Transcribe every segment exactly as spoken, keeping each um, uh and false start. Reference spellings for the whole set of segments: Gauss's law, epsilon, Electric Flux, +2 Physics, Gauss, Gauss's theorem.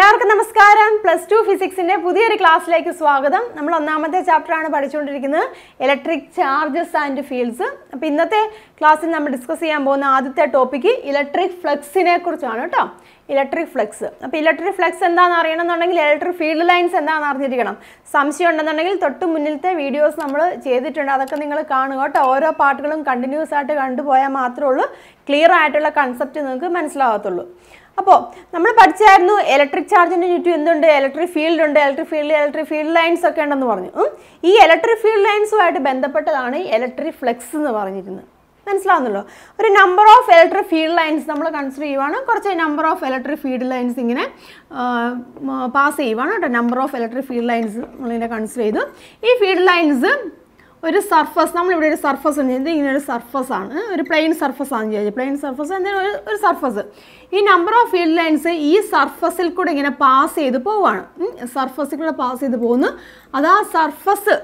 എല്ലാവർക്കും നമസ്കാരം. Plus two ഫിസിക്സിന്റെ പുതിയൊരു ക്ലാസ്സിലേക്ക് സ്വാഗതം. നമ്മൾ ഒന്നാമത്തെ ചാപ്റ്ററാണ് പഠിച്ചുകൊണ്ടിരിക്കുന്നത്, ഇലക്ട്രിക് ചാർജസ് ആൻഡ് ഫീൽഡ്സ്. അപ്പോൾ ഇന്നത്തെ ക്ലാസ്സിൽ നമ്മൾ ഡിസ്കസ് ചെയ്യാൻ പോകുന്ന ആദ്യത്തെ ടോപ്പിക്ക് ഇലക്ട്രിക് ഫ്ലക്സിനെ കുറിച്ചാണ് കേട്ടോ. Electric flux. അപ്പോൾ ഇലക്ട്രിക് ഫ്ലക്സ് എന്താണെന്ന് അറിയണമെന്നുണ്ടെങ്കിൽ ഇലക്ട്രിക് ഫീൽഡ് ലൈൻസ് എന്താണെന്ന് അറിഞ്ഞിരിക്കണം. സംശയം ഉണ്ടെന്നുണ്ടെങ്കിൽ തൊട്ട് മുന്നിലത്തെ വീഡിയോസ് നമ്മൾ ചെയ്തിട്ടുണ്ട്, അതൊക്കെ നിങ്ങൾ കാണുക കേട്ടോ. ഓരോ പാർട്ടുകളും കണ്ടിന്യൂസ് ആയിട്ട് കണ്ടുപോയാൽ മാത്രമേ ഉള്ളൂ ക്ലിയർ ആയിട്ടുള്ള കൺസെപ്റ്റ് നിങ്ങൾക്ക് മനസ്സിലാകത്തുള്ളൂ. അപ്പോൾ നമ്മൾ പഠിച്ചായിരുന്നു ഇലക്ട്രിക് ചാർജിൻ്റെ ചുറ്റും എന്തുണ്ട്, ഇലക്ട്രിക് ഫീൽഡ് ഉണ്ട്, electric field electric field lines ഒക്കെ ഉണ്ടെന്ന് പറഞ്ഞു. ഈ ഇലക്ട്രിക് ഫീൽഡ് ലൈൻസുമായിട്ട് ബന്ധപ്പെട്ടതാണ് ഇലക്ട്രിക് ഫ്ലക്സ് എന്ന് പറഞ്ഞിരുന്നത്. മനസ്സിലാവുന്നല്ലോ. ഒരു number of electric field lines നമ്മൾ കൺസിഡർ ചെയ്യുവാണ്. കുറച്ച് number of electric field lines ഇങ്ങനെ പാസ് ചെയ്യുവാണ് കേട്ടോ. Number of electric field lines നമ്മളിങ്ങനെ കൺസിഡർ ചെയ്തു. ഈ ഫീൽഡ് ലൈൻസ് ഒരു സർഫസ്, നമ്മളിവിടെ ഒരു സർഫസ് ഉണ്ട്, ഇത് ഇങ്ങനെ ഒരു സർഫസാണ്, ഒരു പ്ലെയിൻ സർഫസാണ് ചോദിച്ചത്. പ്ലെയിൻ സർഫസ് എന്തെങ്കിലും ഒരു ഒരു സർഫസ്. ഈ നമ്പർ ഓഫ് ഫീൽഡ് ലൈൻസ് ഈ സർഫസിൽ കൂടെ ഇങ്ങനെ പാസ് ചെയ്ത് പോവുകയാണ്, സർഫസിൽ കൂടെ പാസ് ചെയ്ത് പോകുന്നു. അത് ആ സർഫസ്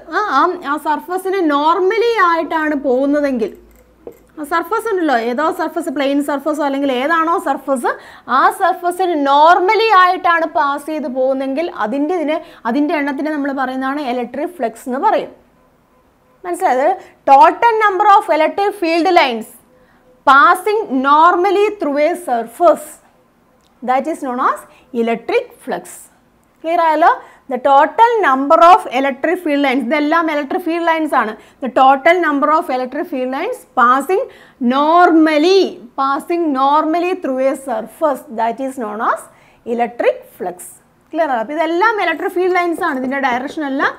ആ സർഫസിന് നോർമലി ആയിട്ടാണ് പോകുന്നതെങ്കിൽ സർഫസ് ഉണ്ടല്ലോ, ഏതോ സർഫസ്, പ്ലെയിൻ സർഫസോ അല്ലെങ്കിൽ ഏതാണോ സർഫസ്, ആ സർഫസിന് നോർമലി ആയിട്ടാണ് പാസ് ചെയ്ത് പോകുന്നതെങ്കിൽ അതിൻ്റെ ഇതിന് അതിൻ്റെ എണ്ണത്തിന് നമ്മൾ പറയുന്നതാണ് ഇലക്ട്രിക് ഫ്ലക്സ് എന്ന് പറയും. മനസ്സിലായത്? Total number of electric field lines passing normally through a surface, that is known as electric flux. Clear ആയല്ലോ? The total number of electric field lines, ഇതെല്ലാം ഇലക്ട്രിക് ഫീൽഡ് ലൈൻസ് ആണ്. The total number of electric field lines passing normally passing normally through a surface, that is known as electric flux. Clear ആണ്? അപ്പോൾ ഇതെല്ലാം electric field lines ആണ്. ഇതിൻ്റെ direction എല്ലാം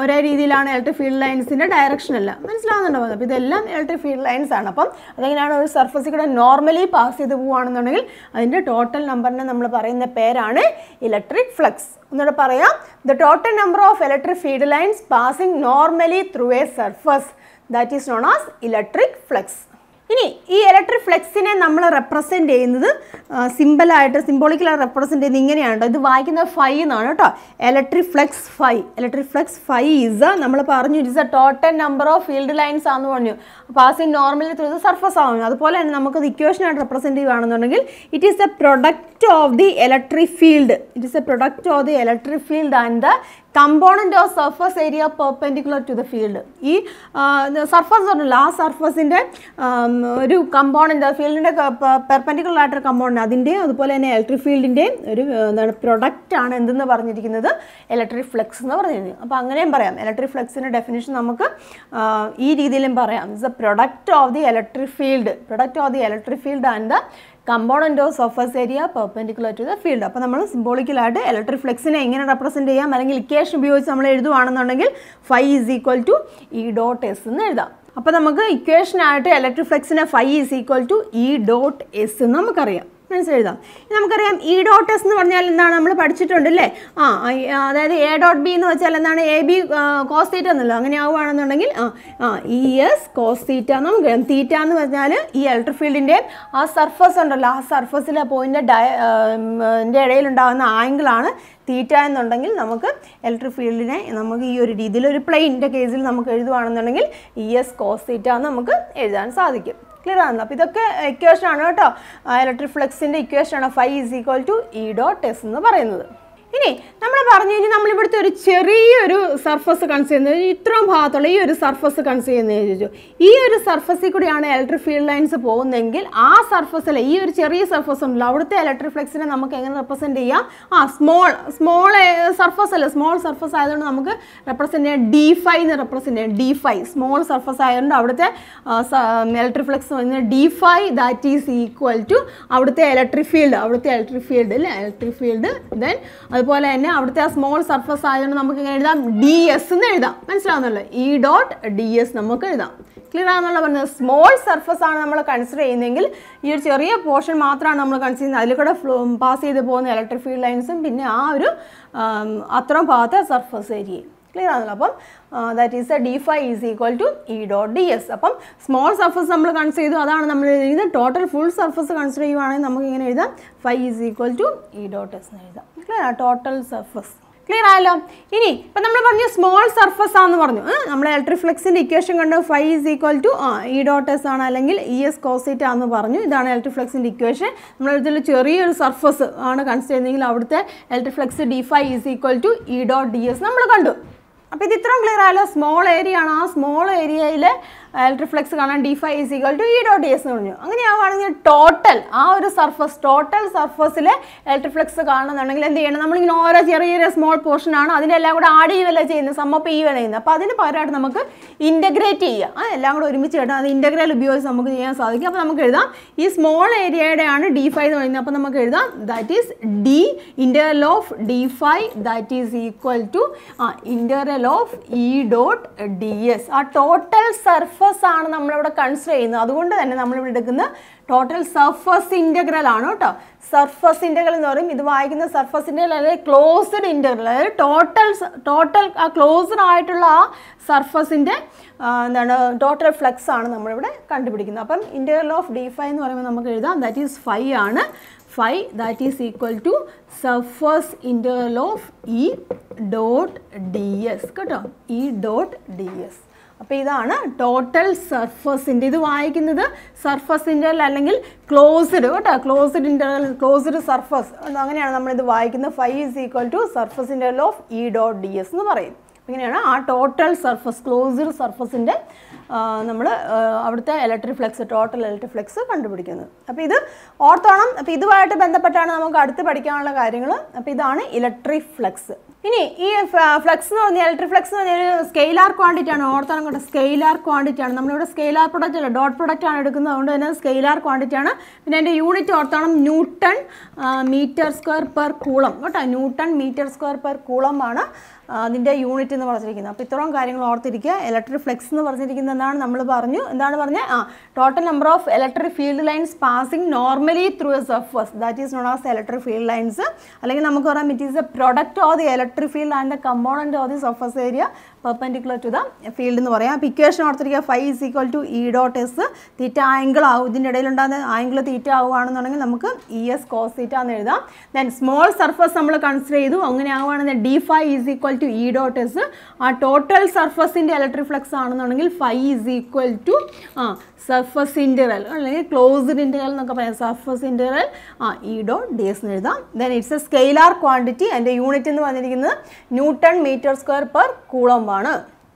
ഒരേ രീതിയിലാണ്, ഇലക്ട്രിക് ഫീൽഡ് ലൈൻസിൻ്റെ ഡയറക്ഷൻ എല്ലാം മനസ്സിലാവുന്നുണ്ടോ? അപ്പോൾ ഇതെല്ലാം ഇലക്ട്രിക് ഫീൽഡ് ലൈൻസ് ആണ്. അപ്പം അതെങ്ങനെയാണ് ഒരു സർഫസിൽ കൂടെ നോർമലി പാസ് ചെയ്ത് പോവുകയാണെന്നുണ്ടെങ്കിൽ അതിൻ്റെ ടോട്ടൽ നമ്പറിനെ നമ്മൾ പറയുന്ന പേരാണ് ഇലക്ട്രിക് ഫ്ലക്സ്. ഒന്നുകൂടെ പറയാം, the total number of electric field lines passing normally through a surface, that is known as electric flux. ഇനി ഈ ഇലക്ട്രിക് ഫ്ലക്സിനെ നമ്മൾ റെപ്രസെൻറ്റ് ചെയ്യുന്നത് സിമ്പിളായിട്ട്, സിംബോളിക്കലായിട്ട് റെപ്രസെൻറ്റ് ചെയ്യുന്നത് ഇങ്ങനെയാണ്. ഇത് വായിക്കുന്നത് ഫൈ എന്നാണ് കേട്ടോ. Electric flux phi, electric flux phi is, നമ്മൾ പറഞ്ഞു it's a total number of field lines ആണെന്ന് പറഞ്ഞു, passing normally through the surface ആവുന്നു. അതുപോലെ തന്നെ നമുക്കത് ഇക്വേഷനായിട്ട് റെപ്രസെൻറ്റ് ചെയ്യുകയാണെന്നുണ്ടെങ്കിൽ it is a product of the electric field, it is a product of the electric field and the component of surface area perpendicular to the field. ഈ surface പറഞ്ഞില്ല, ആ സർഫസിൻ്റെ ഒരു കമ്പോണൻ്റ്, ഫീൽഡിൻ്റെ പെർപെൻഡിക്കുലർ ആയിട്ടൊരു കമ്പോണൻ്റ്, അതിൻ്റെയും അതുപോലെ തന്നെ ഇലക്ട്രിക് ഫീൽഡിൻ്റെയും ഒരു എന്താണ് പ്രൊഡക്റ്റാണ് എന്തെന്ന് പറഞ്ഞിരിക്കുന്നത് ഇലക്ട്രിക് ഫ്ലക്സ് എന്ന് പറഞ്ഞിരിക്കുന്നത്. അപ്പോൾ അങ്ങനെയും പറയാം, ഇലക്ട്രിക് ഫ്ലക്സിൻ്റെ ഡെഫിനേഷൻ നമുക്ക് ഈ രീതിയിലും പറയാം, it's a product of the electric field, product of the electric field and the component of surface area perpendicular to the field. അപ്പോൾ നമ്മൾ സിംബോളിക്കലായിട്ട് ഇലക്ട്രിക് ഫ്ലക്സിനെ എങ്ങനെ റെപ്രസെൻറ്റ് ചെയ്യാം അല്ലെങ്കിൽ ഇക്വേഷൻ ഉപയോഗിച്ച് നമ്മൾ എഴുതുകയാണെന്നുണ്ടെങ്കിൽ phi is equal to E dot S എന്ന് എഴുതാം. അപ്പോൾ നമുക്ക് ഇക്വേഷനായിട്ട് ഇലക്ട്രിക് ഫ്ലക്സിനെ phi is equal to E dot S എന്ന് നമുക്കറിയാം, മനസ്സിലെഴുതാം. നമുക്കറിയാം ഇ ഡോട്ട് എസ് എന്ന് പറഞ്ഞാൽ എന്താണ്, നമ്മൾ പഠിച്ചിട്ടുണ്ടല്ലേ. ആ അതായത് എ ഡോട്ട് ബി എന്ന് വെച്ചാൽ എന്താണ്, എ ബി കോസ് തീറ്റ എന്നല്ലോ. അങ്ങനെ ആവുകയാണെന്നുണ്ടെങ്കിൽ ആ ആ ഇ എസ് കോസ് തീറ്റ നമുക്കറിയാം. തീറ്റ എന്ന് പറഞ്ഞാൽ ഈ ഇലക്ട്രിക് ഫീൽഡിൻ്റെ ആ സർഫസ് ഉണ്ടല്ലോ, ആ സർഫസിലെ പോയിൻ്റെ ഡയൻ്റെ ഇടയിലുണ്ടാകുന്ന ആംഗിളാണ് തീറ്റ എന്നുണ്ടെങ്കിൽ നമുക്ക് ഇലക്ട്രിക് ഫീൽഡിനെ നമുക്ക് ഈ ഒരു രീതിയിൽ ഒരു പ്ലെയിൻ്റെ കേസിൽ നമുക്ക് എഴുതുകയാണെന്നുണ്ടെങ്കിൽ ഇ എസ് കോസ് തീറ്റ നമുക്ക് എഴുതാൻ സാധിക്കും. ക്ലിയർ ആണല്ലോ? അപ്പോൾ ഇതൊക്കെ ഇക്വേഷനാണ് കേട്ടോ, ഇലക്ട്രിക് ഫ്ലക്സിൻ്റെ ഇക്വേഷനാണ് phi is equal to E dot S എന്ന് പറയുന്നത്. ഇനി നമ്മൾ പറഞ്ഞു കഴിഞ്ഞാൽ നമ്മളിവിടുത്തെ ഒരു ചെറിയൊരു സർഫസ് കൺസിഡർ ചെയ്യുന്നത്, ഇത്രയും ഭാഗത്തുള്ള ഈ ഒരു സർഫസ് കൺസിഡർ ചെയ്യുന്നതെന്ന് ചോദിച്ചു. ഈ ഒരു സർഫസിൽ കൂടിയാണ് ഇലക്ട്രിക് ഫീൽഡ് ലൈൻസ് പോകുന്നതെങ്കിൽ ആ സർഫസിലെ ഈ ഒരു ചെറിയ സർഫസ് ഉണ്ടല്ലോ, അവിടുത്തെ ഇലക്ട്രിക് ഫ്ലക്സിനെ നമുക്ക് എങ്ങനെ റെപ്രസെൻറ്റ് ചെയ്യാം? ആ സ്മോൾ സ്മോൾ സർഫസ് അല്ലേ, സ്മോൾ സർഫസ് ആയതുകൊണ്ട് നമുക്ക് റെപ്രസെൻറ്റ് ചെയ്യാം ഡി ഫൈ എന്ന് റെപ്രസെൻറ്റ് ചെയ്യാം. ഡി ഫൈ സ്മോൾ സർഫസ് ആയതുകൊണ്ട് അവിടുത്തെ ഇലക്ട്രിക് ഫ്ലക്സ് പറഞ്ഞാൽ d phi, that is equal to അവിടുത്തെ ഇലക്ട്രിക് ഫീൽഡ്, അവിടുത്തെ ഇലക്ട്രിക് ഫീൽഡ് അല്ലേ, ഇലക്ട്രിക് ഫീൽഡ്. ദെൻ അതുപോലെ തന്നെ അവിടുത്തെ ആ സ്മോൾ സർഫസ് ആയതുകൊണ്ട് നമുക്ക് ഇങ്ങനെ എഴുതാം ഡി എസ് എന്ന് എഴുതാം. മനസ്സിലാവുന്നല്ലോ, ഇ ഡോട്ട് ഡി എസ് നമുക്ക് എഴുതാം. ക്ലിയർ ആണെന്നുള്ള പറഞ്ഞത് സ്മോൾ സർഫസ് ആണ് നമ്മൾ കൺസിഡർ ചെയ്യുന്നതെങ്കിൽ ഈ ഒരു ചെറിയ പോർഷൻ മാത്രമാണ് നമ്മൾ കൺസിഡർ ചെയ്യുന്നത്. അതിൽ കൂടെ പാസ് ചെയ്ത് പോകുന്ന ഇലക്ട്രിക് ഫീൽഡ് ലൈൻസും പിന്നെ ആ ഒരു അത്രയും ഭാഗത്തെ സർഫസ് ഏരിയയും. ക്ലിയർ ആണല്ലോ? അപ്പം that is a d phi is equal to E dot d S. അപ്പം സ്മോൾ സർഫസ് നമ്മൾ കൺസിഡർ ചെയ്തു, അതാണ് നമ്മൾ എഴുതിയത്. ടോട്ടൽ ഫുൾ സർഫസ് കൺസിഡർ ചെയ്യുവാണെങ്കിൽ നമുക്ക് ഇങ്ങനെ എഴുതാം phi is equal to E dot S എന്ന് എഴുതാം. ക്ലിയർ ആണ്? Total surface. Clear ആയല്ലോ? ഇനി ഇപ്പോൾ നമ്മൾ പറഞ്ഞു small surface ആണെന്ന് പറഞ്ഞു. നമ്മൾ electric flux ന്റെ equation കണ്ടു phi is equal to E dot S ആണ് അല്ലെങ്കിൽ E S cos θ ആണെന്ന് പറഞ്ഞു. ഇതാണ് electric flux ന്റെ equation. നമ്മൾ ഇതിൽ ചെറിയൊരു surface ആണ് കൺസിഡർ ചെയ്യുന്നതെങ്കിൽ അവിടുത്തെ electric flux d phi is equal to E dot ds നമ്മൾ കണ്ടു. അപ്പോൾ ഇത് ഇത്രയും ക്ലിയർ ആയല്ലോ? സ്മോൾ ഏരിയ ആണ്. ആ സ്മോൾ ഏരിയയിലെ electric flux കാണാൻ d phi is equal to E dot ds എന്ന് പറഞ്ഞു. അങ്ങനെയാവുകയാണെങ്കിൽ ടോട്ടൽ ആ ഒരു സർഫസ് ടോട്ടൽ സർഫസിലെ electric flux കാണുന്നുണ്ടെങ്കിൽ എന്ത് ചെയ്യണം? നമ്മളിങ്ങനെ ഓരോ ചെറിയ ചെറിയ സ്മോൾ പോർഷൻ ആണ് അതിനെല്ലാം കൂടെ ആഡ് ചെയ്യുകയല്ല ചെയ്യുന്നത്, സമ്മപ്പ് ചെയ്യുകയല്ല ചെയ്യുന്നത്. അപ്പോൾ അതിന് പകരമായിട്ട് നമുക്ക് ഇൻ്റഗ്രേറ്റ് ചെയ്യാം. ആ എല്ലാം കൂടെ ഒരുമിച്ച് ഇടാം, അത് ഇൻ്റഗ്രൽ ഉപയോഗിച്ച് നമുക്ക് ചെയ്യാൻ സാധിക്കും. അപ്പോൾ നമുക്ക് എഴുതാം ഈ സ്മോൾ ഏരിയയുടെ ആണ് d phi എന്ന് പറയുന്നത്. അപ്പോൾ നമുക്ക് എഴുതാം that is d integral of d phi that is equal to integral of E dot ds. ആ ടോട്ടൽ സർഫസ് സർഫസ് ആണ് നമ്മളിവിടെ കൺസിഡർ ചെയ്യുന്നത്. അതുകൊണ്ട് തന്നെ നമ്മളിവിടെ എടുക്കുന്ന ടോട്ടൽ സർഫസ് ഇൻ്റഗ്രൽ ആണ് കേട്ടോ. സർഫസ് ഇൻ്റഗ്രൽ എന്ന് പറയും. ഇത് വായിക്കുന്ന സർഫസ് ഇൻ്റഗ്രൽ അല്ലെങ്കിൽ ക്ലോസ്ഡ് ഇൻ്റഗ്രൽ, അതായത് ടോട്ടൽ ടോട്ടൽ ആ ക്ലോസ്ഡ് ആയിട്ടുള്ള ആ സർഫസിൻ്റെ എന്താണ് ടോട്ടൽ ഫ്ലക്സ് ആണ് നമ്മളിവിടെ കണ്ടുപിടിക്കുന്നത്. അപ്പം ഇൻ്റഗ്രൽ ഓഫ് ഡി ഫൈ എന്ന് പറയുമ്പോൾ നമുക്ക് എഴുതാം ദാറ്റ് ഈസ് ഫൈ ആണ്. Phi that is equal to surface integral of E dot d S കേട്ടോ, ഇ ഡോട്ട് ഡി എസ്. അപ്പോൾ ഇതാണ് ടോട്ടൽ സർഫസിൻ്റെ, ഇത് വായിക്കുന്നത് സർഫസ് ഇൻ്റർവൽ അല്ലെങ്കിൽ ക്ലോസ്ഡ് കേട്ടോ, ക്ലോസ്ഡ് ഇൻ്റർവൽ ക്ലോസ്ഡ് സർഫസ് അങ്ങനെയാണ് നമ്മളിത് വായിക്കുന്നത്. Phi is equal to surface interval of E dot d S എന്ന് പറയും. ഇങ്ങനെയാണ് ആ ടോട്ടൽ സർഫസ് ക്ലോസ്ഡ് സർഫസിൻ്റെ നമ്മൾ അവിടുത്തെ electric flux total electric flux കണ്ടുപിടിക്കുന്നത്. അപ്പോൾ ഇത് ഓർത്തോണം. അപ്പോൾ ഇതുമായിട്ട് ബന്ധപ്പെട്ടാണ് നമുക്ക് അടുത്ത് പഠിക്കാനുള്ള കാര്യങ്ങൾ. അപ്പോൾ ഇതാണ് ഇലക്ട്രിക് ഫ്ലക്സ്. ഇനി ഈ ഫ്ലക്സ് എന്ന് പറഞ്ഞാൽ ഇലക്ട്രിക് ഫ്ലക്സ് എന്ന് പറഞ്ഞാൽ ഒരു സ്കെയിലാർ ക്വാണ്ടിറ്റി ആണ്. ഓർത്തോണം കേട്ടോ, സ്കെയിലാർ ക്വാണ്ടിറ്റി ആണ്. നമ്മളിവിടെ സ്കെയിലാർ പ്രൊഡക്റ്റ് അല്ല ഡോട്ട് പ്രൊഡക്റ്റ് ആണ് എടുക്കുന്നത്, അതുകൊണ്ട് തന്നെ സ്കെയിലാർ ക്വാണ്ടിറ്റി ആണ്. പിന്നെ അതിൻ്റെ യൂണിറ്റ് ഓർത്തോണം newton metre square per coulomb കേട്ടോ, newton metre square per coulomb ആണ് അതിൻ്റെ യൂണിറ്റ് എന്ന് പറഞ്ഞിരിക്കുന്നത്. അപ്പോൾ ഇത്രയും കാര്യങ്ങൾ ഓർത്തിരിക്കുക. ഇലക്ട്രിക് ഫ്ലക്സ് എന്ന് പറഞ്ഞിരിക്കുന്നത് എന്താണ് നമ്മൾ പറഞ്ഞു, എന്താണ് പറഞ്ഞത്? ആ total number of electric field lines passing normally through a surface that is known as electric field lines. അല്ലെങ്കിൽ നമുക്ക് പറയാം it is a product of the electric field and the component of the surface area perpendicular to the field എന്ന് പറയാം. അപ്പോൾ equation ഓർത്തിരിക്കുക phi is equal to E dot S. Theta angle ആവും, ഇതിൻ്റെ ഇടയിലുണ്ടാകുന്ന angle theta ആവുകയാണെന്നുണ്ടെങ്കിൽ നമുക്ക് E S cos theta എന്ന് എഴുതാം. Then small surface നമ്മൾ കൺസിഡർ ചെയ്തു. അങ്ങനെ ആവുകയാണെന്ന് d phi is equal to E dot S. ആ ടോട്ടൽ സർഫസിൻ്റെ ഇലക്ട്രിക് ഫ്ലക്സ് ആണെന്നുണ്ടെങ്കിൽ ഫൈ ഈസ് ഈക്വൽ ടു ആ സർഫസ് ഇൻ്റഗ്രൽ അല്ലെങ്കിൽ ക്ലോസ്ഡ് ഇൻ്റഗ്രൽ എന്നൊക്കെ പറയാം, സർഫസ് ഇൻ്റഗ്രൽ ആ ഇ ഡോട്ട് ഡി എസ് എന്ന് എഴുതാം. Then it's a scalar quantity. അതിൻ്റെ യൂണിറ്റ് എന്ന് പറഞ്ഞിരിക്കുന്നത് ന്യൂട്ടൺ മീറ്റർ സ്ക്വയർ പെർ കൂളംബാണ്.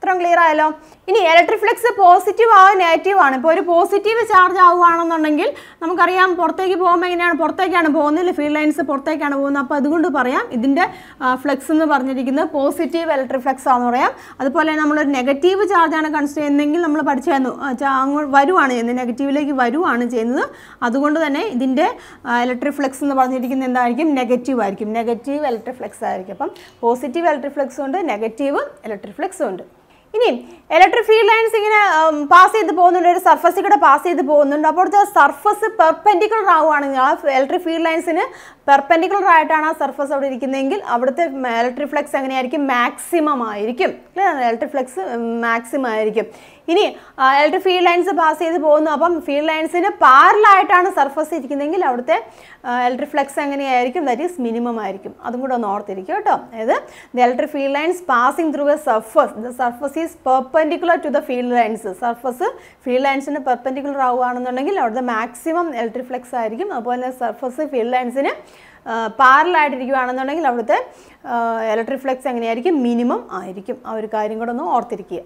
ഇത്രയും ക്ലിയർ ആയല്ലോ? ഇനി ഇലക്ട്രിക് ഫ്ലക്സ് പോസിറ്റീവ് ആവും നെഗറ്റീവ് ആണ്. ഇപ്പോൾ ഒരു പോസിറ്റീവ് ചാർജ് ആവുകയാണെന്നുണ്ടെങ്കിൽ നമുക്കറിയാം പുറത്തേക്ക് പോകുമ്പോൾ എങ്ങനെയാണ്, പുറത്തേക്കാണ് പോകുന്നത്, ഫീൽഡ് ലൈൻസ് പുറത്തേക്കാണ് പോകുന്നത്. അപ്പോൾ അതുകൊണ്ട് പറയാം ഇതിൻ്റെ ഫ്ലക്സ് എന്ന് പറഞ്ഞിരിക്കുന്നത് പോസിറ്റീവ് ഇലക്ട്രിക് ഫ്ലക്സ് ആണെന്ന് പറയാം. അതുപോലെ നമ്മളൊരു നെഗറ്റീവ് ചാർജാണ് കൺസിഡർ ചെയ്യുന്നതെങ്കിൽ നമ്മൾ പഠിച്ചായിരുന്നു അങ്ങോട്ട് വരുവാണ് ചെയ്യുന്നത്, നെഗറ്റീവിലേക്ക് വരുവാണ് ചെയ്യുന്നത്. അതുകൊണ്ട് തന്നെ ഇതിൻ്റെ ഇലക്ട്രിക് ഫ്ലക്സ് എന്ന് പറഞ്ഞിരിക്കുന്നത് എന്തായിരിക്കും? നെഗറ്റീവ് ആയിരിക്കും, നെഗറ്റീവ് ഇലക്ട്രിക് ഫ്ലക്സ് ആയിരിക്കും. അപ്പം പോസിറ്റീവ് ഇലക്ട്രിക് ഫ്ലക്സ് ഉണ്ട്, നെഗറ്റീവ് ഇലക്ട്രിക് ഫ്ലക്സ് ഉണ്ട്. ഇനി ഇലക്ട്രിക് ഫീൽഡ് ലൈൻസ് ഇങ്ങനെ പാസ് ചെയ്ത് പോകുന്നുണ്ട്, ഒരു സർഫസിൽ കൂടെ പാസ് ചെയ്ത് പോകുന്നുണ്ട്. അപ്പോൾ അടുത്ത സർഫസ് പെർപെൻഡിക്കുലർ ആവുകയാണെങ്കിൽ ആ ഇലക്ട്രിക് ഫീൽഡ് ലൈൻസിന് പെർപെൻഡിക്കുലർ ആയിട്ടാണ് ആ സർഫസ് അവിടെ ഇരിക്കുന്നതെങ്കിൽ അവിടുത്തെ ഇലക്ട്രിക് ഫ്ലക്സ് എങ്ങനെയായിരിക്കും? മാക്സിമം ആയിരിക്കും. ഇലക്ട്രിക് ഫ്ലക്സ് മാക്സിമം ആയിരിക്കും. ഇനി ഇലക്ട്രിക് ഫീൽഡ് ലൈൻസ് പാസ് ചെയ്ത് പോകുന്നു, അപ്പം ഫീൽഡ് ലൈൻസിന് പാരലായിട്ടാണ് സർഫസ് ഇരിക്കുന്നതെങ്കിൽ അവിടുത്തെ ഇലക്ട്രിക് ഫ്ലക്സ് എങ്ങനെയായിരിക്കും? ദാറ്റ് ഈസ് മിനിമം ആയിരിക്കും. അതും കൂടെ ഒന്ന് ഓർത്തിരിക്കും കേട്ടോ. അതായത് the electric field lines passing through a surface, the surface is perpendicular to the field lines. Surface field ലൈൻസിന് പെർപെൻഡിക്കുലർ ആവുകയാണെന്നുണ്ടെങ്കിൽ അവിടുത്തെ മാക്സിമം ഇലക്ട്രിക് ഫ്ലക്സ് ആയിരിക്കും. അതുപോലെ സർഫസ് ഫീൽഡ് ലൈൻസിന് പാരലായിട്ടിരിക്കുകയാണെന്നുണ്ടെങ്കിൽ അവിടുത്തെ ഇലക്ട്രിക് ഫ്ലക്സ് എങ്ങനെയായിരിക്കും? മിനിമം ആയിരിക്കും. ആ ഒരു കാര്യം കൂടെ ഒന്ന് ഓർത്തിരിക്കുക.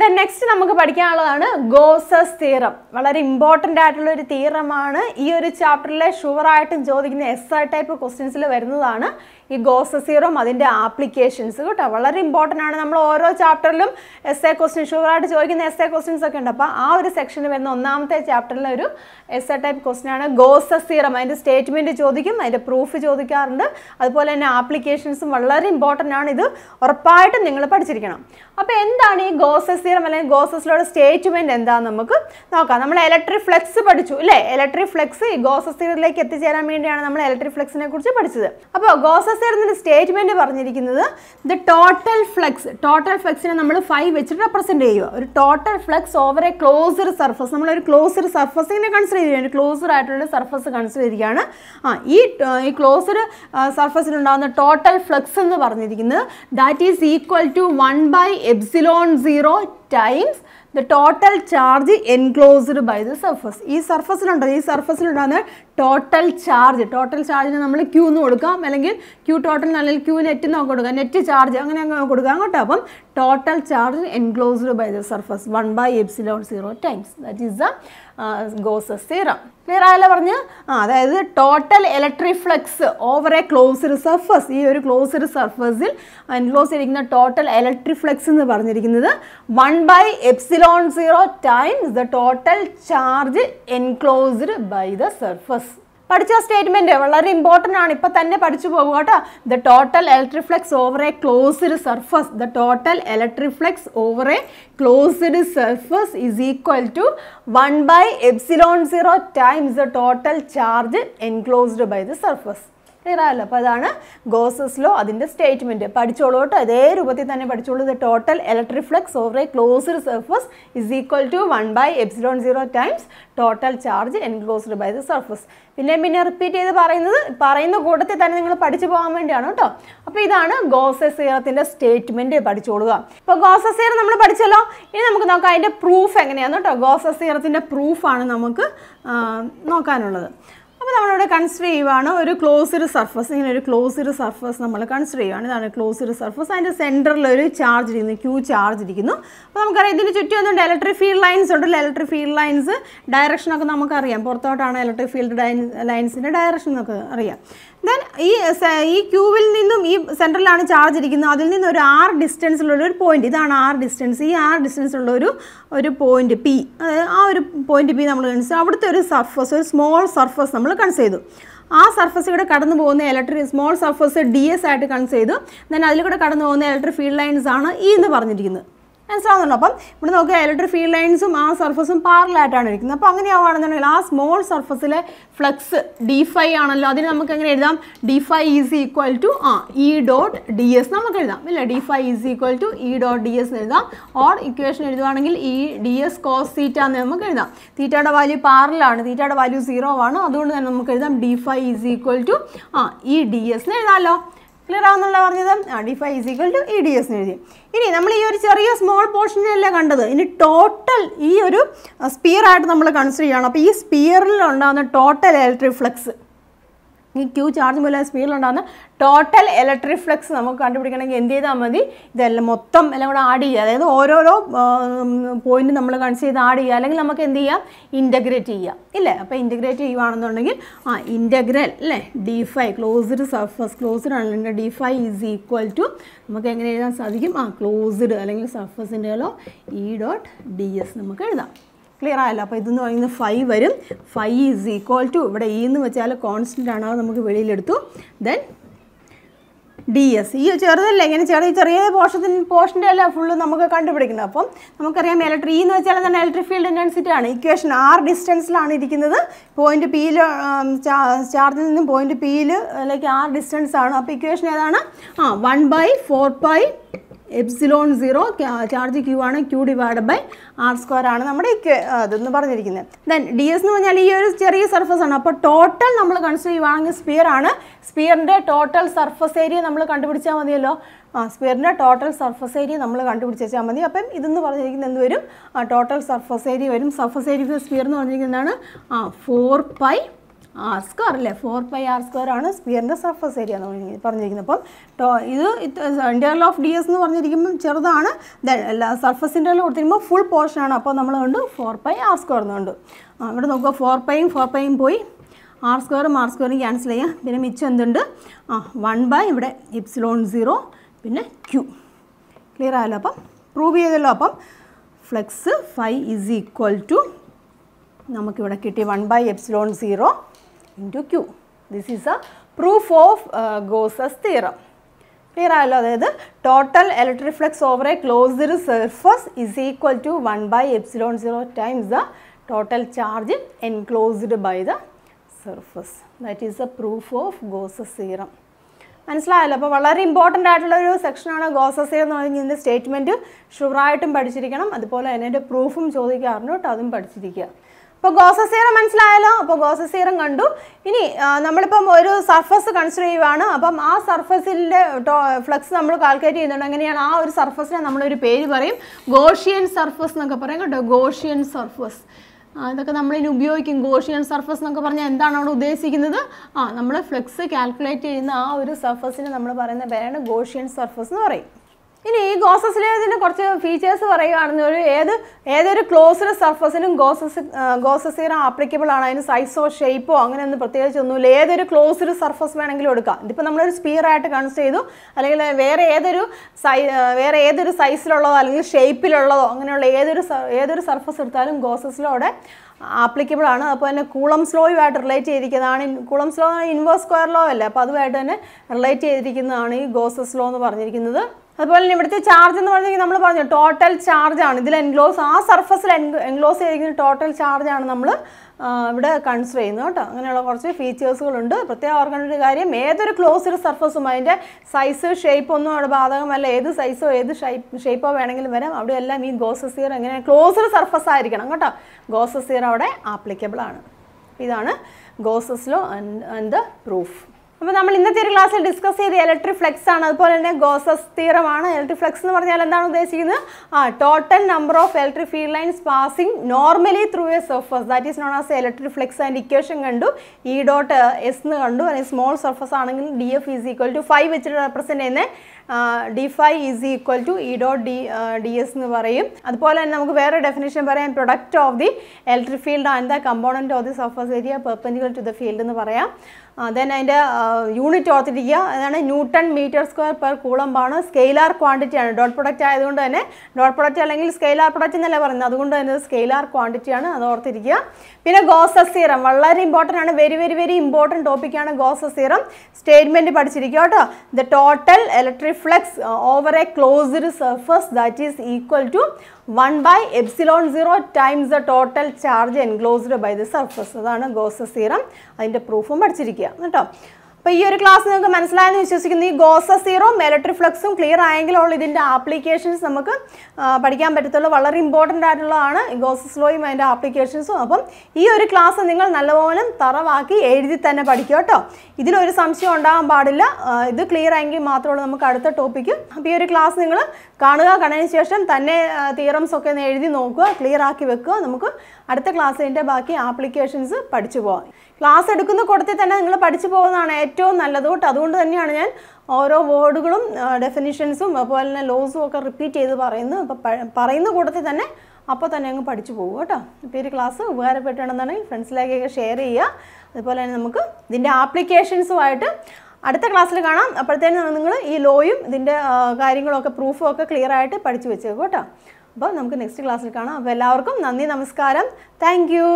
ദെൻ നെക്സ്റ്റ് നമുക്ക് പഠിക്കാനുള്ളതാണ് ഗോസസ് തിയറം. വളരെ ഇമ്പോർട്ടൻ്റ് ആയിട്ടുള്ള ഒരു തിയറമാണ്. ഈ ഒരു ചാപ്റ്ററിലെ ഷുവറായിട്ടും ചോദിക്കുന്ന എസ് ആർ ടൈപ്പ് ക്വസ്റ്റ്യൻസിൽ വരുന്നതാണ് ഈ ഗോസസ് തിയറം, അതിൻ്റെ ആപ്ലിക്കേഷൻസ് കേട്ടോ. വളരെ ഇമ്പോർട്ടൻ്റ് ആണ്. നമ്മൾ ഓരോ ചാപ്റ്ററിലും എസ് എ ക്വസ്റ്റ്യൻ ഷുവറായിട്ട് ചോദിക്കുന്ന എസ് എ ക്വസ്റ്റ്യൻസ് ഒക്കെ ഉണ്ട്. അപ്പോൾ ആ ഒരു സെക്ഷനിൽ വരുന്ന ഒന്നാമത്തെ ചാപ്റ്ററിലെ ഒരു എസ് എ ടൈപ്പ് ക്വസ്റ്റ്യൻ ആണ് ഗോസസ് തിയറം. അതിൻ്റെ സ്റ്റേറ്റ്മെൻറ്റ് ചോദിക്കും, അതിൻ്റെ പ്രൂഫ് ചോദിക്കാറുണ്ട്. അതുപോലെ തന്നെ ആപ്ലിക്കേഷൻസും വളരെ ഇമ്പോർട്ടൻ്റ് ആണ്. ഇത് ഉറപ്പായിട്ടും നിങ്ങൾ പഠിച്ചിരിക്കണം. അപ്പോൾ എന്താണ് ഈ Gauss's Gauss's theorem and Gauss's law statement and the electric flux. Electric flux is Gauss's theorem like electric flux. Gauss's theorem statement the total flux. Total flux is five which represent total flux over a closed surface. We consider closed surface. Closed surface. This closed surface is the total flux. That is equal to one by epsilon zero times the total charge enclosed by the surface. This surface is the total charge. Total charge is Q. Q total, Q net. Net charge is total charge enclosed by the surface. one by epsilon zero times. That is the uh, Gauss's theorem. Clear? Ah, that is the total electric flux over a closed surface. This closed surface is enclosed the total electric flux. one by epsilon zero times the total charge enclosed by the surface. Padicha statement very important. The total electric flux over a closed surface. The total electric flux over a closed surface is equal to one by epsilon zero times the total charge enclosed by the surface. Gauss's law adinte statement padicholotta adhe rupathil thanne padicholu the total electric flux over a closed surface is equal to one by epsilon zero times total charge enclosed by the surface. Pinne pinne repeat cheythu parayunnathu parayunna koodathil thanne ningal padichu povan vendiyanu ട്ടോ. Appo idana Gauss's theoreminte statement padicholuga. Appo Gauss's theorem nammal padichalo. Ini namukku nokka adinte proof enganeyanu ട്ടോ. Gauss's theoreminte proof aanu namukku nokkanullathu. Now, we consider a closed surface. We closed surface. We consider a closed surface. And the center is charged. Q charged. We have electric field lines. Electric field lines direction. Electric field lines direction. Then, this Q will be central charge. That is R distance point. This is R distance. This R distance is point P. That point P is a surface. A small surface. That surface is a small surface ds. Then electric field lines are electric field lines and surface are parallel. Small surface flux d phi d phi is equal to E dot ds. d phi is equal to E dot ds or equation E ds cos theta. Theta value parallel, theta value zero. d phi is equal to E ds. d phi is equal to E ds. Now, we have a small portion in total, this sphere we consider. This sphere is total electric flux. This Q charge is sphere total electric flux. We consider integrate. Integral d phi closed surface closed d phi is equal to closed surface E dot ds. Clear? So, phi, phi is equal to e constant then ds. This is a portion portion electric field intensity. Equation R distance point P charge point P like R distance equation one by four pi epsilon zero charge Q and Q divided by R square and then ds is a surface and total consider sphere sphere total surface area sphere total surface area total surface area surface area sphere four pi R square, four pi R square is sphere the surface area. So, this is integral of ds the surface integral is full portion. So, four pi R square. Now, four pi four pi R square and R square cancel. one by epsilon zero Q. Clear? Prove flux phi is equal to one by epsilon zero into Q. This is a proof of uh, Gauss's theorem. Clear ആയല്ലോ? അതായത് total electric flux over a closed surface is equal to one by epsilon zero times the total charge enclosed by the surface. That is the proof of Gauss's theorem. മനസ്സിലായല്ലോ? അപ്പോൾ വളരെ important ആയിട്ടുള്ള ഒരു സെക്ഷനാണ് Gauss's theorem എന്ന് പറഞ്ഞിരുന്ന statement ഷുവറായിട്ടും പഠിച്ചിരിക്കണം. അതുപോലെ അതിൻ്റെ പ്രൂഫും ചോദിക്കാറുണ്ട് കേട്ടോ, അതും പഠിച്ചിരിക്കുക. അപ്പോൾ Gauss's theorem മനസ്സിലായല്ലോ? അപ്പോൾ Gauss's theorem കണ്ടു. ഇനി നമ്മളിപ്പം ഒരു സർഫസ് കൺസിഡർ ചെയ്യുവാണ്. അപ്പം ആ സർഫസിൻ്റെ ഫ്ലക്സ് നമ്മൾ കാൽക്കുലേറ്റ് ചെയ്യുന്നുണ്ട്. അങ്ങനെയാണ് ആ ഒരു സർഫസിനെ നമ്മളൊരു പേര് പറയും, ഗോഷ്യൻ സർഫസ് എന്നൊക്കെ പറയും കേട്ടോ, ഗോഷ്യൻ സർഫസ്. അതൊക്കെ നമ്മളിനി ഉപയോഗിക്കും. ഗോഷ്യൻ സർഫസ് എന്നൊക്കെ പറഞ്ഞാൽ എന്താണ് അവിടെ ഉദ്ദേശിക്കുന്നത്? ആ നമ്മൾ ഫ്ലക്സ് കാൽക്കുലേറ്റ് ചെയ്യുന്ന ആ ഒരു സർഫസിനെ നമ്മൾ പറയുന്ന പേരാണ് ഗോഷ്യൻ സർഫസ് എന്ന് പറയും. ഇനി ഈ ഗോസസിലെ ഇതിൻ്റെ കുറച്ച് ഫീച്ചേഴ്സ് പറയുകയാണെന്ന് ഒരു ഏത് ഏതൊരു ക്ലോസ്ഡ് സർഫസിനും ഗോസസ് ഗോസസ് തിയറം ആപ്ലിക്കബിൾ ആണ്. അതിന് സൈസോ ഷേപ്പോ അങ്ങനെ ഒന്നും പ്രത്യേകിച്ചൊന്നുമില്ല. ഏതൊരു ക്ലോസ്ഡ് സർഫസ് വേണമെങ്കിലും എടുക്കാം. ഇതിപ്പോൾ നമ്മളൊരു സ്പിയറായിട്ട് കൺസിഡർ ചെയ്തു, അല്ലെങ്കിൽ വേറെ ഏതൊരു സൈ വേറെ ഏതൊരു സൈസിലുള്ളതോ അല്ലെങ്കിൽ ഷേപ്പിലുള്ളതോ അങ്ങനെയുള്ള ഏതൊരു ഏതൊരു സർഫസ് എടുത്താലും ഗോസസിലൂടെ ആപ്ലിക്കബിൾ ആണ്. അപ്പോൾ തന്നെ കൂളംസ് ലോയുമായിട്ട് റിലേറ്റ് ചെയ്തിരിക്കുന്നതാണ്. Coulomb's law inverse square law അല്ലേ, അപ്പോൾ അതുമായിട്ട് തന്നെ റിലേറ്റ് ചെയ്തിരിക്കുന്നതാണ് ഈ ഗോസസ് ലോ എന്ന് പറഞ്ഞിരിക്കുന്നത്. അതുപോലെ തന്നെ ഇവിടുത്തെ ചാർജ് എന്ന് പറഞ്ഞെങ്കിൽ നമ്മൾ പറഞ്ഞു ടോട്ടൽ ചാർജാണ് ഇതിൽ എൻഗ്ലോസ്, ആ സർഫസിൽ എൻഗ്ലോസ് ചെയ്തിരിക്കുന്ന ടോട്ടൽ ചാർജാണ് നമ്മൾ ഇവിടെ കൺസിഡർ ചെയ്യുന്നത് കേട്ടോ. അങ്ങനെയുള്ള കുറച്ച് ഫീച്ചേഴ്സുകളുണ്ട്. പ്രത്യേകം ഓർക്കേണ്ട കാര്യം, ഏതൊരു ക്ലോസ്ഡ് സർഫസും അതിൻ്റെ സൈസ് ഷേപ്പ് ഒന്നും അവിടെ ബാധകമല്ല. ഏത് സൈസോ ഏത് ഷേപ്പോ വേണമെങ്കിലും വരാം. അവിടെ എല്ലാം ഈ ഗോസസ് തിയറം എങ്ങനെ ക്ലോസ്ഡ് സർഫസ് ആയിരിക്കണം കേട്ടോ. ഗോസസ് തിയറം അവിടെ ആപ്ലിക്കബിൾ ആണ്. ഇതാണ് Gauss's law and the proof. അപ്പോൾ നമ്മൾ ഇന്നത്തെ ഒരു ക്ലാസ്സിൽ ഡിസ്കസ് ചെയ്ത് ഇലക്ട്രിക് ഫ്ലക്സ് ആണ്, അതുപോലെ തന്നെ ഗോസസ് തിയറമാണ്. ഇലക്ട്രിക് ഫ്ലക്സ് എന്ന് പറഞ്ഞാൽ എന്താണ് ഉദ്ദേശിക്കുന്നത്? ആ total number of electric field lines passing normally through a surface, that is known as electric flux. And equation കണ്ടു, ഇ ഡോട്ട് എസ് എന്ന് കണ്ടു. അല്ലെങ്കിൽ സ്മോൾ സർഫസ് ആണെങ്കിൽ d F is equal to five വെച്ചിട്ട് റെപ്രസെൻറ്റ് ചെയ്യുന്ന d five is equal to E dot d d S എന്ന് പറയും. അതുപോലെ തന്നെ നമുക്ക് വേറെ ഡെഫിനേഷൻ പറയാം, product of the electric field and the component of the surface area perpendicular to the field എന്ന് പറയാം. ദെൻ അതിൻ്റെ യൂണിറ്റ് ഓർത്തിരിക്കുക, അതാണ് ന്യൂട്ടൺ മീറ്റർ സ്ക്വയർ പെർ കൂളംബാണ്. സ്കെയിലാർ ക്വാണ്ടിറ്റിയാണ്, ഡോട്ട് പ്രൊഡക്റ്റ് ആയതുകൊണ്ട് തന്നെ ഡോട്ട് പ്രൊഡക്റ്റ് അല്ലെങ്കിൽ സ്കെയിലാർ പ്രൊഡക്റ്റ് എന്നല്ല പറയുന്നത്, അതുകൊണ്ട് തന്നെ സ്കെയിലാർ ക്വാണ്ടിറ്റിയാണ്, അത് ഓർത്തിരിക്കുക. പിന്നെ ഗോസസ് തിയറം വളരെ ഇമ്പോർട്ടൻ്റ് ആണ്, വെരി വെരി വെരി ഇമ്പോർട്ടൻറ്റ് ടോപ്പിക്കാണ് ഗോസസ് തിയറം. സ്റ്റേറ്റ്മെൻറ്റ് പഠിച്ചിരിക്കുക കേട്ടോ, the total electric flux over a closed surface that is equal to one by epsilon zero times the total charge enclosed by the surface. അതാണ് Gauss's theorem, അതിൻ്റെ പ്രൂഫും പഠിച്ചിരിക്കുക കേട്ടോ. അപ്പോൾ ഈ ഒരു ക്ലാസ് നിങ്ങൾക്ക് മനസ്സിലായെന്ന് വിശ്വസിക്കുന്നു. ഈ ഗോസസ് തിയറവും ഇലക്ട്രിക് ഫ്ലക്സും ക്ലിയർ ആയെങ്കിലുള്ള ഇതിൻ്റെ ആപ്ലിക്കേഷൻസ് നമുക്ക് പഠിക്കാൻ പറ്റത്തുള്ളൂ. വളരെ ഇമ്പോർട്ടൻ്റ് ആയിട്ടുള്ളതാണ് ഗോസസ് ലോയും അതിൻ്റെ ആപ്ലിക്കേഷൻസും. അപ്പം ഈ ഒരു ക്ലാസ് നിങ്ങൾ നല്ലപോലെ തറവാക്കി എഴുതി തന്നെ പഠിക്കുക കേട്ടോ. ഇതിലൊരു സംശയം ഉണ്ടാകാൻ പാടില്ല. ഇത് ക്ലിയർ ആയെങ്കിൽ മാത്രമേ നമുക്ക് അടുത്ത ടോപ്പിക്ക്. അപ്പോൾ ഈ ഒരു ക്ലാസ് നിങ്ങൾ കാണുക, കണ്ടതിന് ശേഷം തന്നെ തിയറംസ് ഒക്കെ ഒന്ന് എഴുതി നോക്കുക, ക്ലിയർ ആക്കി വെക്കുക. നമുക്ക് അടുത്ത ക്ലാസ്സിൻ്റെ ബാക്കി ആപ്ലിക്കേഷൻസ് പഠിച്ചു പോകാം. ക്ലാസ് എടുക്കുന്ന കൂട്ടത്തിൽ തന്നെ നിങ്ങൾ പഠിച്ചു പോകുന്നതാണ് ഏറ്റവും നല്ലത് കേട്ടോ. അതുകൊണ്ട് തന്നെയാണ് ഞാൻ ഓരോ വേർഡുകളും ഡെഫിനിഷൻസും അതുപോലെ തന്നെ ലോസും ഒക്കെ റിപ്പീറ്റ് ചെയ്ത് പറയുന്നത്. അപ്പം പറയുന്ന കൂട്ടത്തിൽ തന്നെ അപ്പോൾ തന്നെ അങ്ങ് പഠിച്ചു പോകും കേട്ടോ. ഇപ്പോൾ ഈ ക്ലാസ് ഉപകാരപ്പെട്ടുണ്ടെന്നുണ്ടെങ്കിൽ ഫ്രണ്ട്സിലേക്കൊക്കെ ഷെയർ ചെയ്യുക. അതുപോലെ തന്നെ നമുക്ക് ഇതിൻ്റെ ആപ്ലിക്കേഷൻസുമായിട്ട് അടുത്ത ക്ലാസ്സിൽ കാണാം. അപ്പോഴത്തേനും നിങ്ങൾ ഈ ലോയും ഇതിൻ്റെ കാര്യങ്ങളൊക്കെ പ്രൂഫും ഒക്കെ ക്ലിയർ ആയിട്ട് പഠിച്ചു വെച്ചേക്കും കേട്ടോ. അപ്പോൾ നമുക്ക് നെക്സ്റ്റ് ക്ലാസ്സിൽ കാണാം. അപ്പോൾ എല്ലാവർക്കും നന്ദി, നമസ്കാരം, താങ്ക് യു.